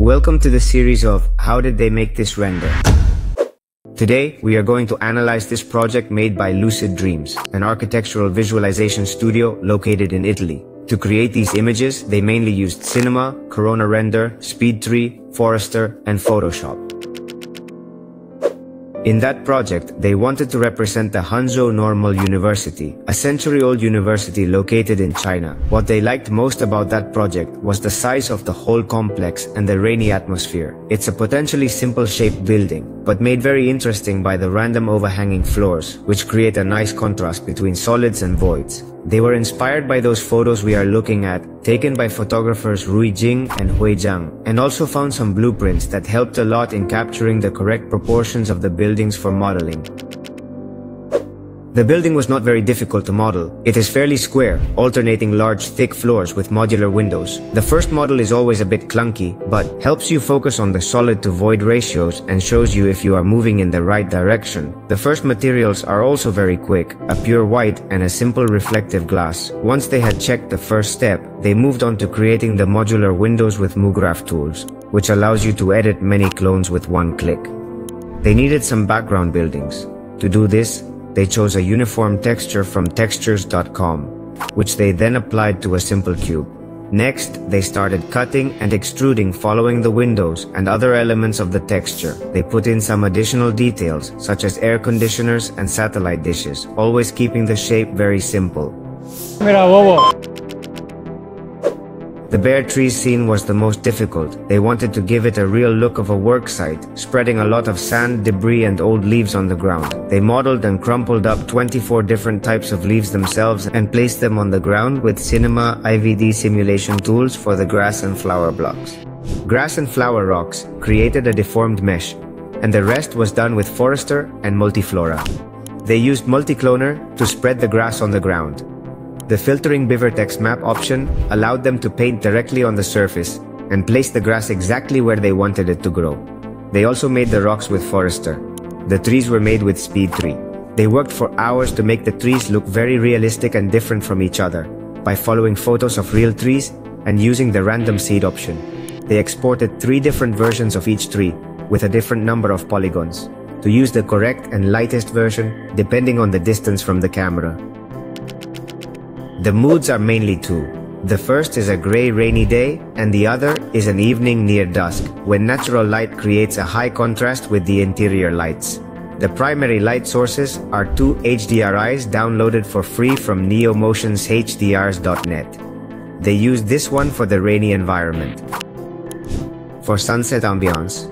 Welcome to the series of How Did They Make This Render? Today, we are going to analyze this project made by Lucid Dreams, an architectural visualization studio located in Italy. To create these images, they mainly used Cinema, Corona Renderer, SpeedTree, Forester, and Photoshop. In that project, they wanted to represent the Hangzhou Normal University, a century-old university located in China. What they liked most about that project was the size of the whole complex and the rainy atmosphere. It's a potentially simple-shaped building, but made very interesting by the random overhanging floors, which create a nice contrast between solids and voids. They were inspired by those photos we are looking at, taken by photographers Rui Jing and Hui Zhang, and also found some blueprints that helped a lot in capturing the correct proportions of the buildings for modeling. The building was not very difficult to model. It is fairly square, alternating large thick floors with modular windows. The first model is always a bit clunky, but helps you focus on the solid to void ratios and shows you if you are moving in the right direction. The first materials are also very quick, a pure white and a simple reflective glass. Once they had checked the first step, they moved on to creating the modular windows with MoGraph tools, which allows you to edit many clones with one click. They needed some background buildings. To do this, they chose a uniform texture from textures.com, which they then applied to a simple cube. Next, they started cutting and extruding following the windows and other elements of the texture. They put in some additional details, such as air conditioners and satellite dishes, always keeping the shape very simple. The bare trees scene was the most difficult. They wanted to give it a real look of a worksite, spreading a lot of sand, debris and old leaves on the ground. They modeled and crumpled up 24 different types of leaves themselves and placed them on the ground with Cinema 4D simulation tools for the grass and flower blocks. Grass and flower rocks created a deformed mesh, and the rest was done with Forester and MultiFlora. They used MultiCloner to spread the grass on the ground. The filtering Bivertex map option allowed them to paint directly on the surface and place the grass exactly where they wanted it to grow. They also made the rocks with Forester. The trees were made with SpeedTree. They worked for hours to make the trees look very realistic and different from each other by following photos of real trees and using the random seed option. They exported 3 different versions of each tree with a different number of polygons to use the correct and lightest version depending on the distance from the camera. The moods are mainly 2. The first is a grey rainy day, and the other is an evening near dusk, when natural light creates a high contrast with the interior lights. The primary light sources are 2 HDRIs downloaded for free from NeoMotion's HDRs.net. They used this one for the rainy environment. For sunset ambiance,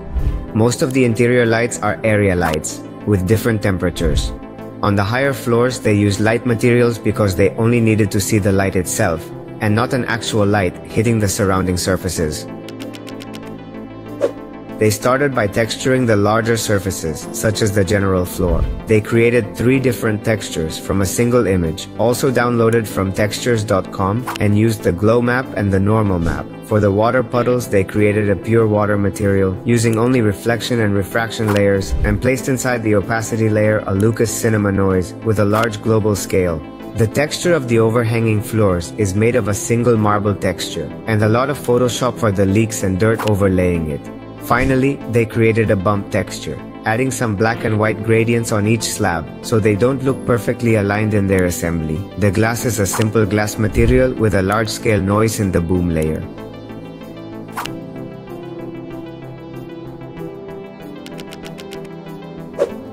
most of the interior lights are area lights, with different temperatures. On the higher floors, they used light materials because they only needed to see the light itself, and not an actual light hitting the surrounding surfaces. They started by texturing the larger surfaces, such as the general floor. They created 3 different textures from a single image, also downloaded from textures.com, and used the glow map and the normal map. For the water puddles, they created a pure water material, using only reflection and refraction layers, and placed inside the opacity layer a Lucas Cinema noise with a large global scale. The texture of the overhanging floors is made of a single marble texture, and a lot of Photoshop for the leaks and dirt overlaying it. Finally, they created a bump texture, adding some black and white gradients on each slab, so they don't look perfectly aligned in their assembly. The glass is a simple glass material with a large-scale noise in the boom layer.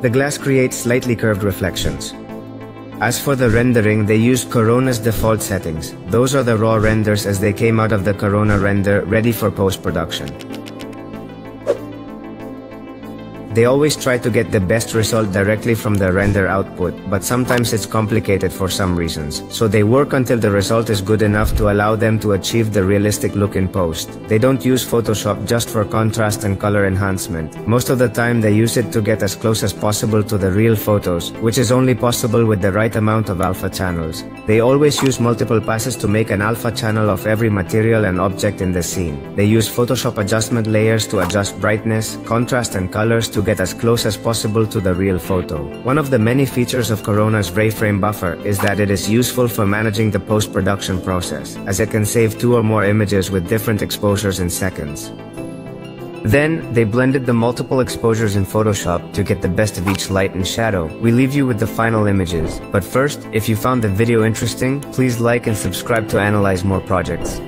The glass creates slightly curved reflections. As for the rendering, they used Corona's default settings. Those are the raw renders as they came out of the Corona render, ready for post-production. They always try to get the best result directly from the render output, but sometimes it's complicated for some reasons. So they work until the result is good enough to allow them to achieve the realistic look in post. They don't use Photoshop just for contrast and color enhancement. Most of the time they use it to get as close as possible to the real photos, which is only possible with the right amount of alpha channels. They always use multiple passes to make an alpha channel of every material and object in the scene. They use Photoshop adjustment layers to adjust brightness, contrast and colors to get as close as possible to the real photo. One of the many features of Corona's rayframe buffer is that it is useful for managing the post-production process, as it can save 2 or more images with different exposures in seconds. Then, they blended the multiple exposures in Photoshop to get the best of each light and shadow. We leave you with the final images. But first, if you found the video interesting, please like and subscribe to analyze more projects.